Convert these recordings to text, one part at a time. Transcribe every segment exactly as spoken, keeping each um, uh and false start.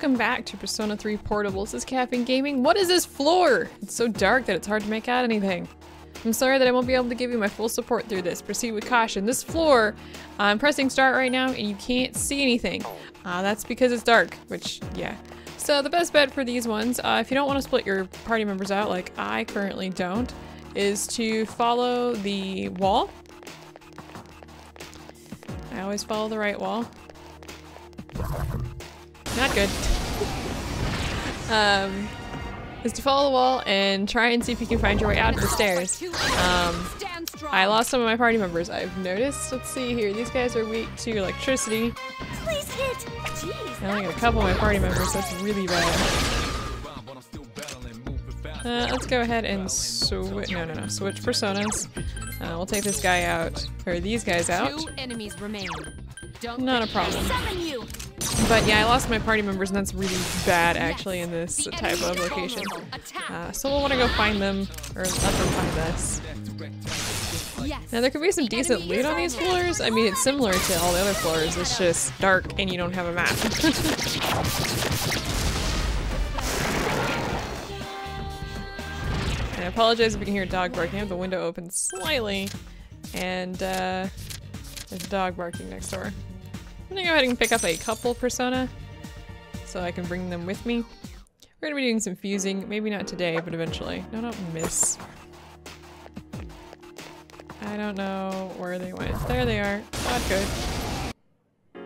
Welcome back to Persona three Portable. This is Kaffeine Gaming. What is this floor? It's so dark that it's hard to make out anything. I'm sorry that I won't be able to give you my full support through this. Proceed with caution. This floor, I'm pressing start right now and you can't see anything. Uh, that's because it's dark, which, yeah. So the best bet for these ones, uh, if you don't want to split your party members out, like I currently don't, is to follow the wall. I always follow the right wall. Not good. um, is to follow the wall and try and see if you can find your way out of the stairs. Um, I lost some of my party members, I've noticed. Let's see here. These guys are weak to electricity. Please hit. Jeez, I only got a couple of my party members. That's really bad. Uh, let's go ahead and switch. No, no, no. Switch personas. Uh, we'll take this guy out, or these guys out. Two enemies remain. Not a problem. But yeah, I lost my party members and that's really bad actually in this type of location. Uh, so we'll want to go find them, or let them find us. Now there could be some decent loot on these floors. I mean, it's similar to all the other floors, it's just dark and you don't have a map. And I apologize if you can hear a dog barking. I have the window open slightly and uh, there's a dog barking next door. I'm gonna go ahead and pick up a couple persona so I can bring them with me. We're gonna be doing some fusing, maybe not today, but eventually. No, don't miss. I don't know where they went. There they are. Not good.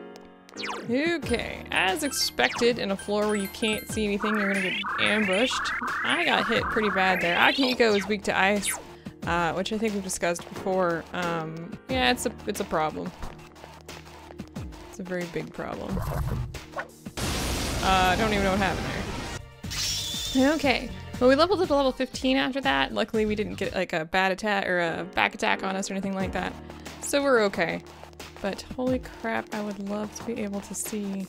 Okay, as expected, in a floor where you can't see anything, you're gonna get ambushed. I got hit pretty bad there. Akihiko is weak to ice, uh, which I think we've discussed before. Um, yeah, it's a it's a problem. It's a very big problem. I uh, don't even know what happened there. Okay, well we leveled up to level fifteen after that. Luckily we didn't get like a bad attack or a back attack on us or anything like that. So we're okay. But holy crap, I would love to be able to see.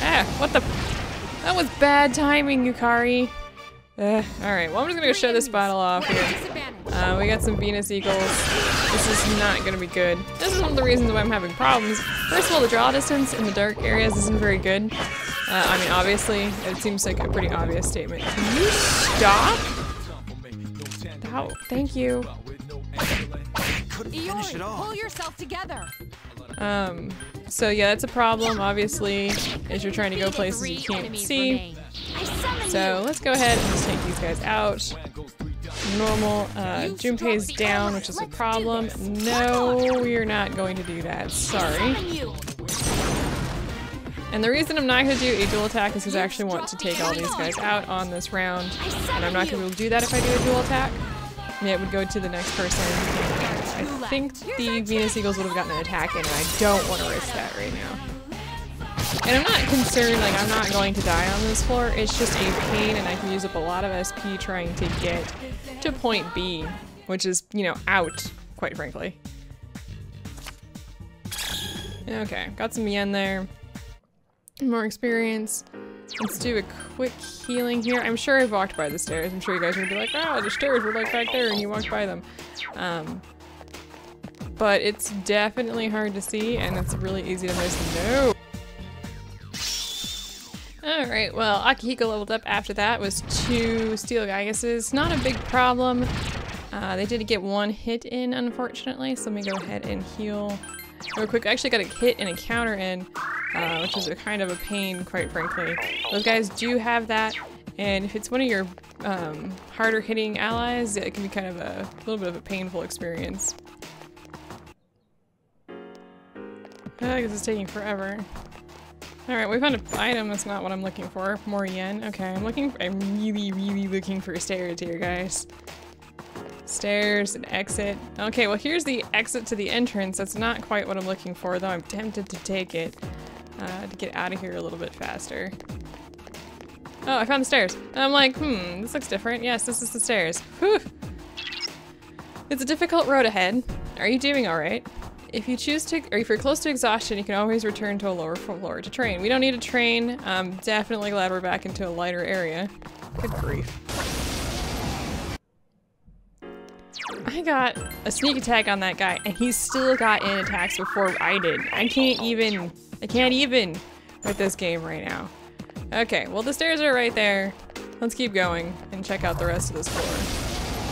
Ah, what the? That was bad timing, Yukari. Uh, Alright, well I'm just gonna go show this bottle off here. Uh, we got some Venus Eagles. This is not gonna be good. This is one of the reasons why I'm having problems. First of all, the draw distance in the dark areas isn't very good. Uh, I mean, obviously, it seems like a pretty obvious statement. Can you stop? Oh, thank you. Iori, pull yourself together. Um, so yeah, that's a problem, obviously, as you're trying to go places you can't see. So let's go ahead and just take these guys out. Normal, uh, Junpei's down, which is a problem. No, we're not going to do that, sorry. And the reason I'm not going to do a dual attack is because I actually want to take all these guys out on this round, and I'm not going to be able to do that if I do a dual attack. And it would go to the next person. I think the Venus Eagles would have gotten an attack in, and I don't want to risk that right now. And I'm not concerned, like, I'm not going to die on this floor, it's just a pain and I can use up a lot of S P trying to get to point B, which is, you know, out, quite frankly. Okay, got some yen there. More experience. Let's do a quick healing here. I'm sure I've walked by the stairs. I'm sure you guys are going to be like, oh, the stairs were like back there and you walked by them. Um, but it's definitely hard to see and it's really easy to miss. No! Alright, well, Akihiko leveled up after that, was two steel geigesses. Not a big problem. Uh, they did get one hit in, unfortunately, so let me go ahead and heal real quick. I actually got a hit and a counter in, uh, which is a kind of a pain, quite frankly. Those guys do have that, and if it's one of your um, harder hitting allies, it can be kind of a little bit of a painful experience. I guess it's taking forever. Alright, we found an item. That's not what I'm looking for. More yen. Okay, I'm looking for, I'm really, really looking for stairs here, guys. Stairs and exit. Okay, well here's the exit to the entrance. That's not quite what I'm looking for, though I'm tempted to take it uh, to get out of here a little bit faster. Oh, I found the stairs. And I'm like, hmm, this looks different. Yes, this is the stairs. Whew! It's a difficult road ahead. Are you doing alright? If you choose to, or if you're close to exhaustion, you can always return to a lower floor to train. We don't need a train. I'm definitely glad we're back into a lighter area. Good grief. I I got a sneak attack on that guy and he still got in attacks before I did. I can't even, I can't even with this game right now. Okay, well the stairs are right there. Let's keep going and check out the rest of this floor.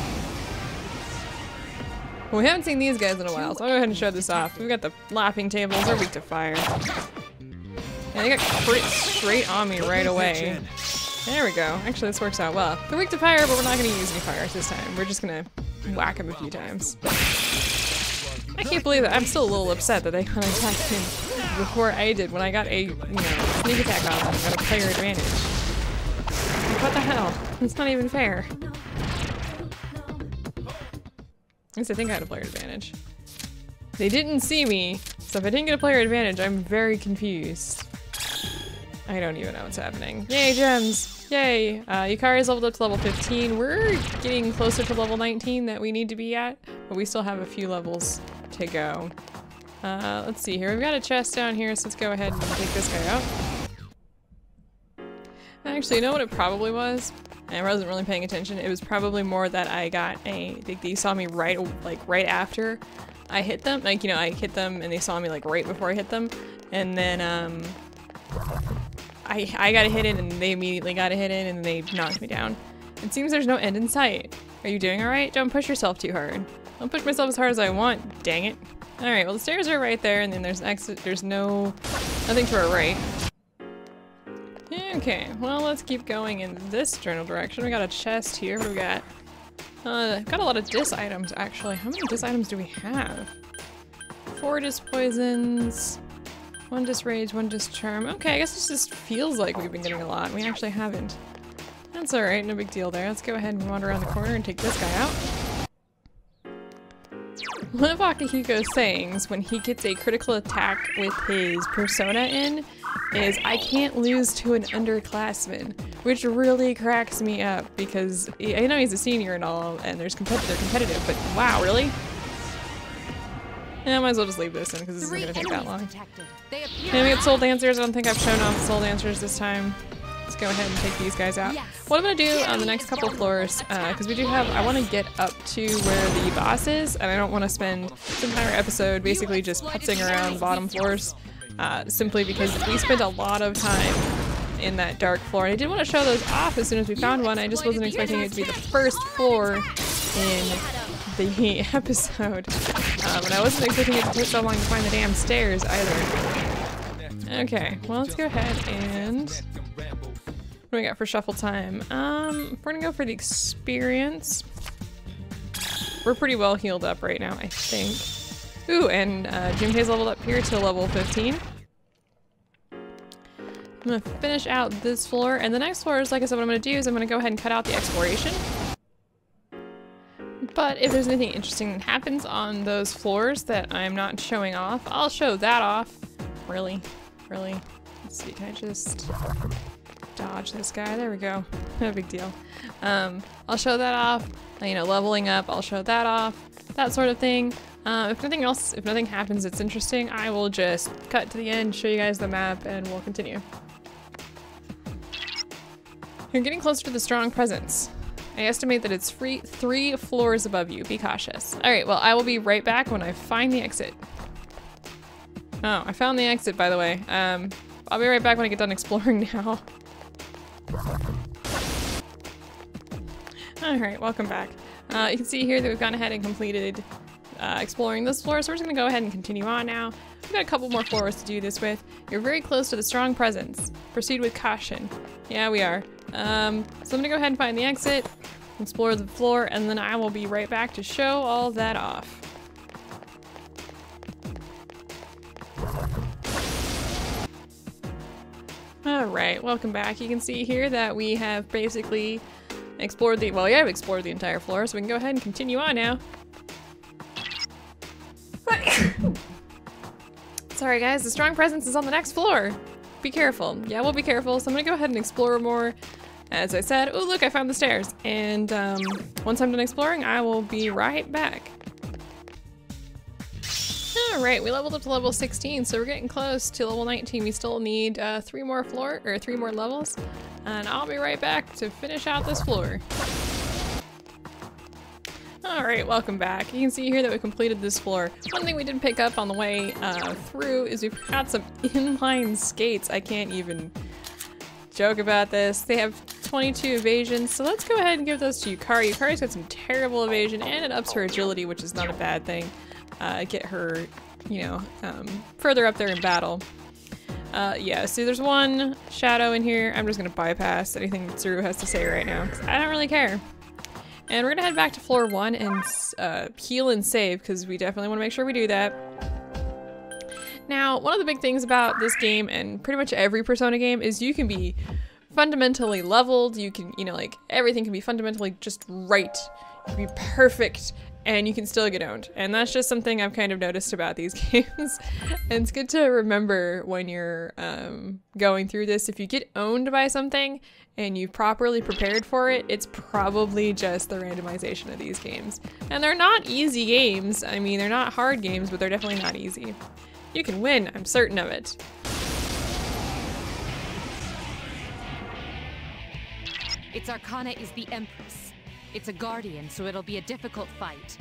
Well, we haven't seen these guys in a while, so I'll go ahead and show this off. We've got the lapping tables, they're weak to fire. Yeah, they got crit straight on me right away. There we go. Actually, this works out well. They're weak to fire, but we're not going to use any fires this time. We're just going to whack him a few times. I can't believe that. I'm still a little upset that they got attacked him before I did when I got a, you know, sneak attack on them. I got a player advantage. Like, what the hell? It's not even fair. At least I think I had a player advantage. They didn't see me, so if I didn't get a player advantage, I'm very confused. I don't even know what's happening. Yay, gems! Yay! Uh, Yukari's leveled up to level fifteen. We're getting closer to level nineteen that we need to be at, but we still have a few levels to go. Uh, let's see here. We've got a chest down here, so let's go ahead and take this guy out. Actually, you know what it probably was? I wasn't really paying attention. It was probably more that I got a... They, they saw me right, like, right after I hit them. Like, you know, I hit them and they saw me, like, right before I hit them. And then, um... I, I got a hit in and they immediately got a hit in and they knocked me down. It seems there's no end in sight. Are you doing alright? Don't push yourself too hard. I'll push myself as hard as I want. Dang it. Alright, well the stairs are right there and then there's an exit. There's no... nothing to our right. Okay, well let's keep going in this general direction. We got a chest here. We got... Uh, got a lot of dis items actually. How many dis items do we have? Four dis poisons... One just rage, one just charm. Okay, I guess this just feels like we've been getting a lot. We actually haven't. That's alright, no big deal there. Let's go ahead and wander around the corner and take this guy out. One of Akihiko's sayings when he gets a critical attack with his persona in is, I can't lose to an underclassman, which really cracks me up because I know he's a senior and all, and there's competitive, they're competitive, but wow, really? Yeah, I might as well just leave this in because this isn't going to take that long. And we got soul dancers. I don't think I've shown off soul dancers this time. Let's go ahead and take these guys out. Yes. What I'm going to do on the next couple floors, because uh, we do have, I want to get up to where the boss is, and I don't want to spend this entire episode basically just putzing around bottom floors, uh, simply because we spent a lot of time in that dark floor. And I did want to show those off as soon as we found one. I just wasn't expecting it to be the first floor in the episode, um, and I wasn't expecting it to take so long to find the damn stairs either. Okay, well let's go ahead and what do we got for shuffle time? Um, we're gonna go for the experience. We're pretty well healed up right now, I think. Ooh, and uh, Junpei's leveled up here to level fifteen. I'm gonna finish out this floor, and the next floor is, like I said, what I'm gonna do is I'm gonna go ahead and cut out the exploration. But if there's anything interesting that happens on those floors that I'm not showing off, I'll show that off. Really? Really? Let's see, can I just dodge this guy? There we go. No big deal. Um, I'll show that off. You know, leveling up, I'll show that off. That sort of thing. Uh, if nothing else, if nothing happens that's interesting, I will just cut to the end, show you guys the map, and we'll continue. You're getting closer to the strong presence. I estimate that it's free three floors above you. Be cautious. All right, well, I will be right back when I find the exit. Oh, I found the exit, by the way. Um, I'll be right back when I get done exploring now. All right, welcome back. Uh, you can see here that we've gone ahead and completed uh, exploring this floor, so we're just gonna go ahead and continue on now. We've got a couple more floors to do this with. You're very close to the strong presence. Proceed with caution. Yeah, we are. Um, so I'm gonna go ahead and find the exit, explore the floor, and then I will be right back to show all that off. Alright, welcome back. You can see here that we have basically explored the- well, yeah, I've explored the entire floor, so we can go ahead and continue on now. Sorry guys, the strong presence is on the next floor! Be careful. Yeah, we'll be careful, so I'm gonna go ahead and explore more. As I said, oh look, I found the stairs. And um, once I'm done exploring, I will be right back. All right, we leveled up to level sixteen, so we're getting close to level nineteen. We still need uh, three more floor, or three more levels, and I'll be right back to finish out this floor. Alright, welcome back. You can see here that we completed this floor. One thing we did pick up on the way uh, through is we've got some inline skates. I can't even joke about this. They have twenty-two evasion, so let's go ahead and give those to Yukari. Yukari's got some terrible evasion, and it ups her agility, which is not a bad thing. Uh, get her, you know, um, further up there in battle. Uh, yeah, see, there's one shadow in here. I'm just gonna bypass anything Tsuru has to say right now, because I don't really care. And we're gonna head back to floor one and uh, heal and save, because we definitely want to make sure we do that. Now, one of the big things about this game, and pretty much every Persona game, is you can be fundamentally leveled, you can, you know, like, everything can be fundamentally just right. You can be perfect, and you can still get owned. And that's just something I've kind of noticed about these games. And it's good to remember when you're um, going through this, if you get owned by something, and you've properly prepared for it, it's probably just the randomization of these games. And they're not easy games. I mean, they're not hard games, but they're definitely not easy. You can win, I'm certain of it. Its arcana is the Empress. It's a guardian, so it'll be a difficult fight.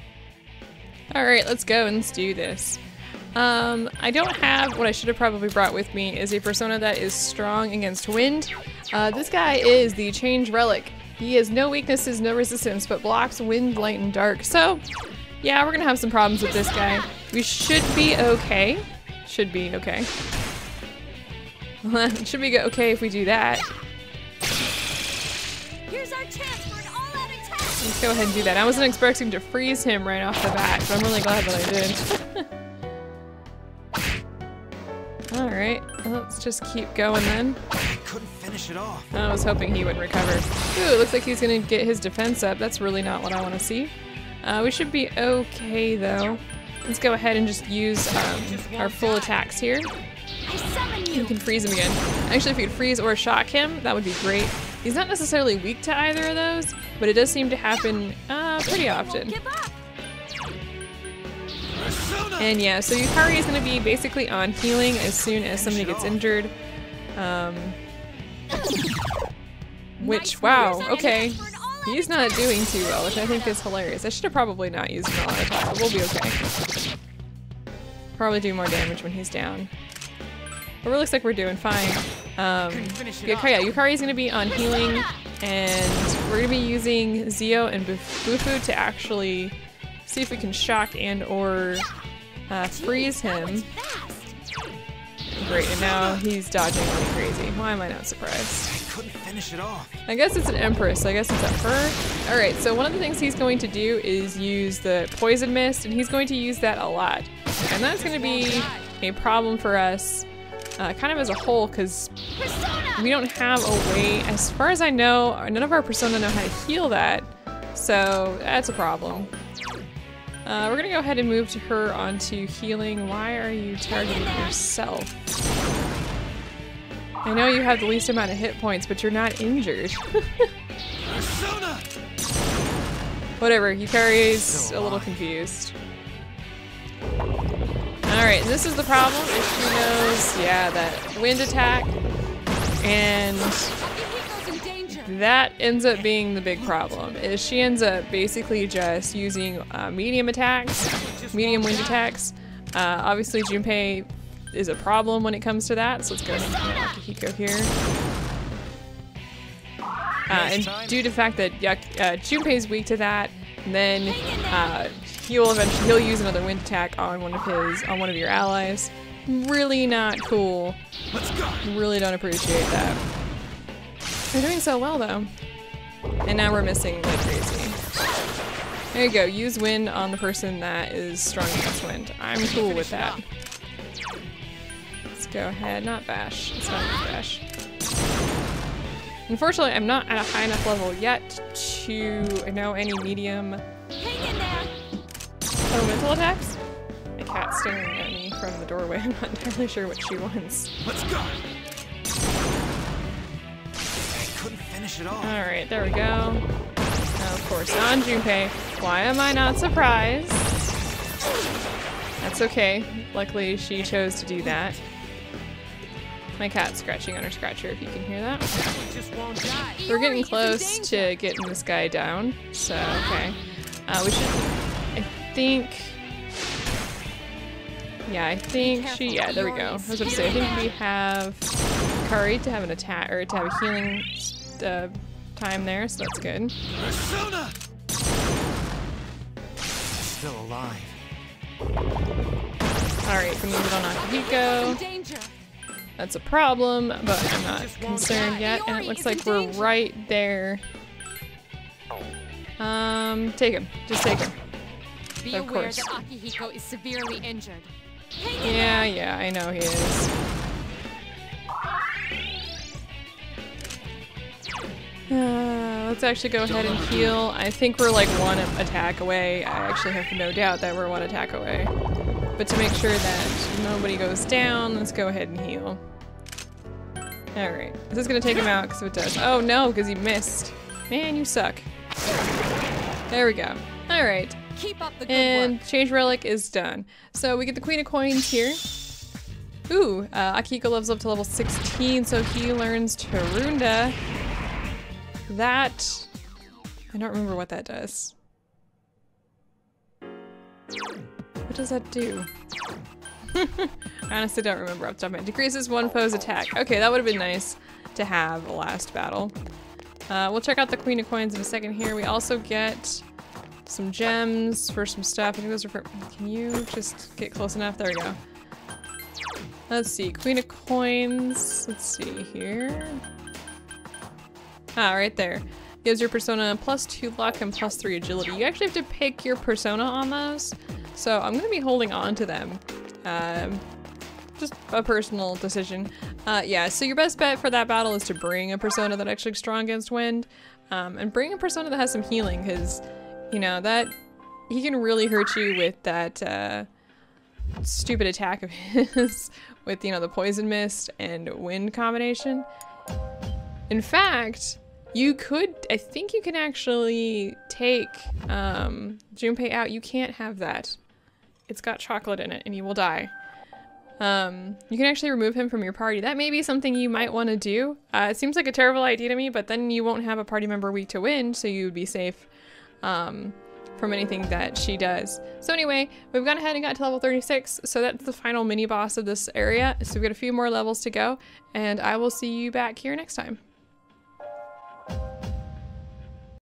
All right, let's go and let's do this. Um, I don't have, what I should have probably brought with me is a persona that is strong against wind. Uh, this guy is the Change Relic. He has no weaknesses, no resistance, but blocks wind, light, and dark. So, yeah, we're gonna have some problems with this guy. We should be okay. Should be okay. Should be okay if we do that. Here's our chance for an all-out attack. Let's go ahead and do that. I wasn't expecting to freeze him right off the bat, so I'm really glad that I did. Alright, let's just keep going then. I couldn't finish it off. I was hoping he would recover. Ooh, it looks like he's gonna get his defense up. That's really not what I want to see. Uh, we should be okay though. Let's go ahead and just use um, our full attacks here. You can freeze him again. Actually, if you could freeze or shock him, that would be great. He's not necessarily weak to either of those, but it does seem to happen uh, pretty often. And yeah, so Yukari is going to be basically on healing as soon as somebody gets injured. Um, which, wow, okay. He's not doing too well, which I think is hilarious. I should have probably not used an all-out attack, but we'll be okay. Probably do more damage when he's down. But it looks like we're doing fine. Um, yeah, Yukari is going to be on healing, and we're going to be using Zio and Bufu to actually see if we can shock and or uh, freeze him. Great, and now he's dodging like crazy. Why am I not surprised? I couldn't finish it off. I guess it's an Empress, so I guess it's up her. Alright, so one of the things he's going to do is use the Poison Mist, and he's going to use that a lot. And that's going to be a problem for us, uh, kind of as a whole, because we don't have a way, as far as I know, none of our Persona know how to heal that, so that's a problem. Uh, we're gonna go ahead and move to her onto healing. Why are you targeting yourself? I know you have the least amount of hit points, but you're not injured. Whatever, Yukari's a little confused. Alright, this is the problem, is she knows, yeah, that wind attack, and that ends up being the big problem, is she ends up basically just using uh, medium attacks, medium wind attacks. Uh, obviously Junpei is a problem when it comes to that, so let's go ahead and Akihiko here. Uh, and due to the fact that uh, Junpei is weak to that, then uh, he will eventually he'll use another wind attack on one of his on one of your allies. Really not cool. Really don't appreciate that. We're doing so well though. And now we're missing like crazy. There you go, use wind on the person that is strong against wind. I'm cool with that. Let's go ahead, not bash. It's not bash. Unfortunately, I'm not at a high enough level yet to know any medium elemental attacks. My cat's staring at me from the doorway. I'm not entirely sure what she wants. Let's go! Alright, there we go. Oh, of course, on Junpei. Why am I not surprised? That's okay. Luckily, she chose to do that. My cat's scratching on her scratcher, if you can hear that. We're getting close to getting this guy down, so okay. Uh, we should, I think, yeah, I think she, yeah, there we go. I was going to say, I think we have Yukari to have an attack, or to have a healing uh, time there, so that's good. Persona! Still alive. Alright, so moving on Akihiko. That's a problem, but I'm not concerned yet, and it looks like we're right there. Um, take him. Just take him. Be of aware course. That Akihiko is severely injured. Yeah, yeah, I know he is. Uh, let's actually go ahead and heal. I think we're like one attack away. I actually have no doubt that we're one attack away. But to make sure that nobody goes down, let's go ahead and heal. Alright. Is this gonna take him out? Because if it does. Oh no, because he missed. Man, you suck. There we go. Alright. Keep up the good and work. Change Relic is done. So we get the Queen of Coins here. Ooh, uh, Akihiko levels up to level sixteen, so he learns Tarunda. That... I don't remember what that does. What does that do? I honestly don't remember off the top of my head. Decreases one foe's attack. Okay, that would have been nice to have a last battle. Uh, we'll check out the Queen of Coins in a second here. We also get some gems for some stuff. I think those are for... Can you just get close enough? There we go. Let's see. Queen of Coins. Let's see here. Ah, right there. Gives your persona plus two luck and plus three agility. You actually have to pick your persona on those. So I'm going to be holding on to them. Um... Just a personal decision. Uh, yeah, so your best bet for that battle is to bring a persona that actually strong against wind, um, and bring a persona that has some healing, because you know that he can really hurt you with that uh, stupid attack of his with you know the poison mist and wind combination. In fact, you could I think you can actually take um, Junpei out. You can't have that. It's got chocolate in it, and you will die. Um, you can actually remove him from your party. That may be something you might want to do. Uh, it seems like a terrible idea to me, but then you won't have a party member weak to wind, so you would be safe um, from anything that she does. So anyway, we've gone ahead and got to level thirty-six, so that's the final mini boss of this area. So we've got a few more levels to go, and I will see you back here next time.